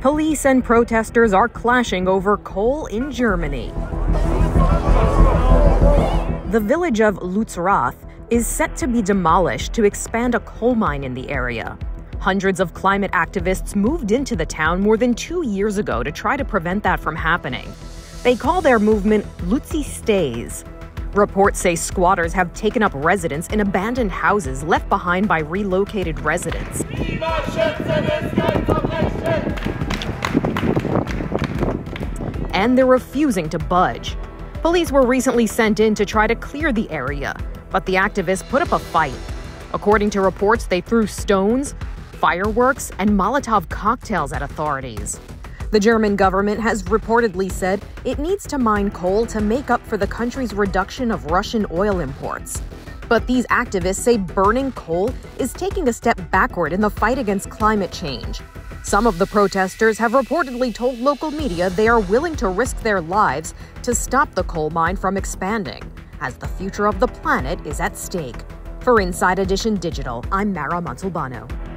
Police and protesters are clashing over coal in Germany. The village of Lützerath is set to be demolished to expand a coal mine in the area. Hundreds of climate activists moved into the town more than 2 years ago to try to prevent that from happening. They call their movement Lützi Stays. Reports say squatters have taken up residence in abandoned houses left behind by relocated residents. And they're refusing to budge. Police were recently sent in to try to clear the area, but the activists put up a fight. According to reports, they threw stones, fireworks, and Molotov cocktails at authorities. The German government has reportedly said it needs to mine coal to make up for the country's reduction of Russian oil imports. But these activists say burning coal is taking a step backward in the fight against climate change. Some of the protesters have reportedly told local media they are willing to risk their lives to stop the coal mine from expanding, as the future of the planet is at stake. For Inside Edition Digital, I'm Mara Montalbano.